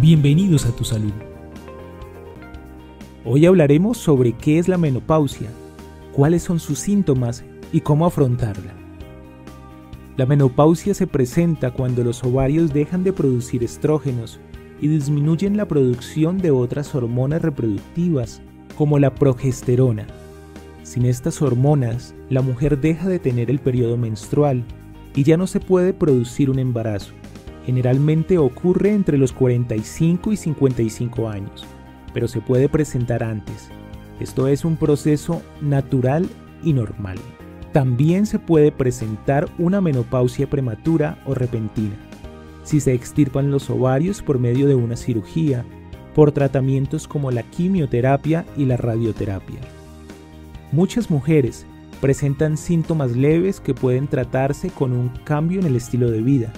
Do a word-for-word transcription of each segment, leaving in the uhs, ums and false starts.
Bienvenidos a Tu Salud. Hoy hablaremos sobre qué es la menopausia, cuáles son sus síntomas y cómo afrontarla. La menopausia se presenta cuando los ovarios dejan de producir estrógenos y disminuyen la producción de otras hormonas reproductivas, como la progesterona. Sin estas hormonas, la mujer deja de tener el periodo menstrual y ya no se puede producir un embarazo. Generalmente ocurre entre los cuarenta y cinco y cincuenta y cinco años, pero se puede presentar antes. Esto es un proceso natural y normal. También se puede presentar una menopausia prematura o repentina, si se extirpan los ovarios por medio de una cirugía, por tratamientos como la quimioterapia y la radioterapia. Muchas mujeres presentan síntomas leves que pueden tratarse con un cambio en el estilo de vida,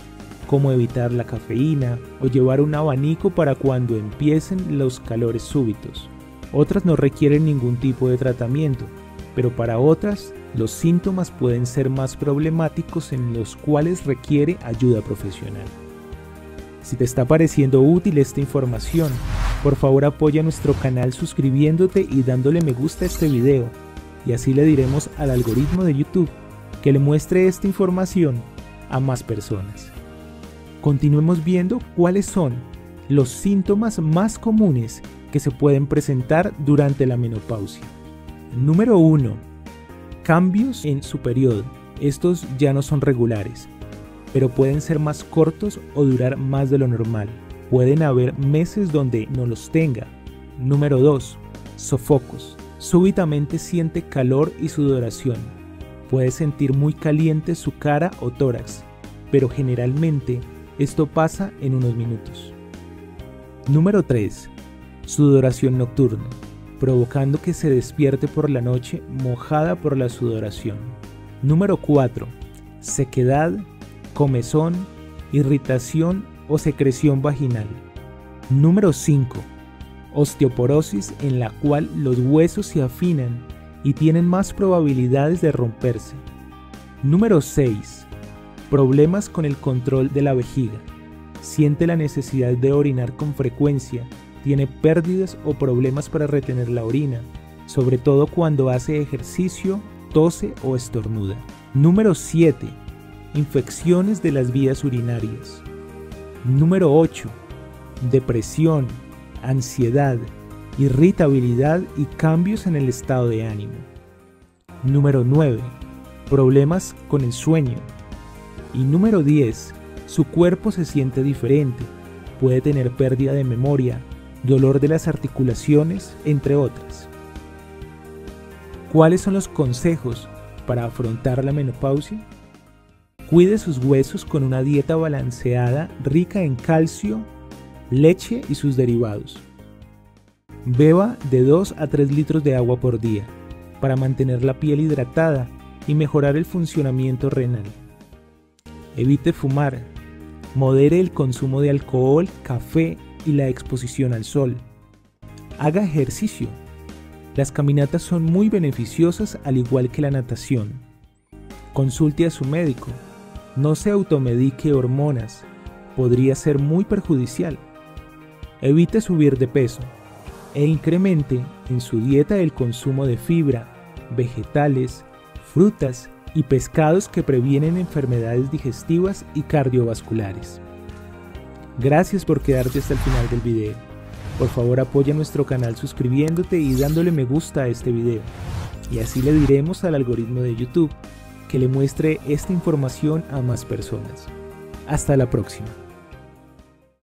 como evitar la cafeína o llevar un abanico para cuando empiecen los calores súbitos. Otras no requieren ningún tipo de tratamiento, pero para otras los síntomas pueden ser más problemáticos, en los cuales requiere ayuda profesional. Si te está pareciendo útil esta información, por favor apoya nuestro canal suscribiéndote y dándole me gusta a este video, y así le diremos al algoritmo de YouTube que le muestre esta información a más personas. Continuemos viendo cuáles son los síntomas más comunes que se pueden presentar durante la menopausia. Número uno. Cambios en su periodo. Estos ya no son regulares, pero pueden ser más cortos o durar más de lo normal. Pueden haber meses donde no los tenga. Número dos. Sofocos. Súbitamente siente calor y sudoración. Puede sentir muy caliente su cara o tórax, pero generalmente esto pasa en unos minutos. Número tres. Sudoración nocturna, provocando que se despierte por la noche mojada por la sudoración. Número cuatro. Sequedad, comezón, irritación o secreción vaginal. Número cinco. Osteoporosis, en la cual los huesos se afinan y tienen más probabilidades de romperse. Número seis. Problemas con el control de la vejiga. Siente la necesidad de orinar con frecuencia, tiene pérdidas o problemas para retener la orina, sobre todo cuando hace ejercicio, tose o estornuda. Número siete. Infecciones de las vías urinarias. Número ocho. Depresión, ansiedad, irritabilidad y cambios en el estado de ánimo. Número nueve. Problemas con el sueño. Y número diez. Su cuerpo se siente diferente, puede tener pérdida de memoria, dolor de las articulaciones, entre otras. ¿Cuáles son los consejos para afrontar la menopausia? Cuide sus huesos con una dieta balanceada rica en calcio, leche y sus derivados. Beba de dos a tres litros de agua por día para mantener la piel hidratada y mejorar el funcionamiento renal. Evite fumar. Modere el consumo de alcohol, café y la exposición al sol. Haga ejercicio. Las caminatas son muy beneficiosas, al igual que la natación. Consulte a su médico. No se automedique hormonas, podría ser muy perjudicial. Evite subir de peso e incremente en su dieta el consumo de fibra, vegetales, frutas y pescados que previenen enfermedades digestivas y cardiovasculares. Gracias por quedarte hasta el final del video. Por favor apoya nuestro canal suscribiéndote y dándole me gusta a este video, y así le diremos al algoritmo de YouTube que le muestre esta información a más personas. Hasta la próxima.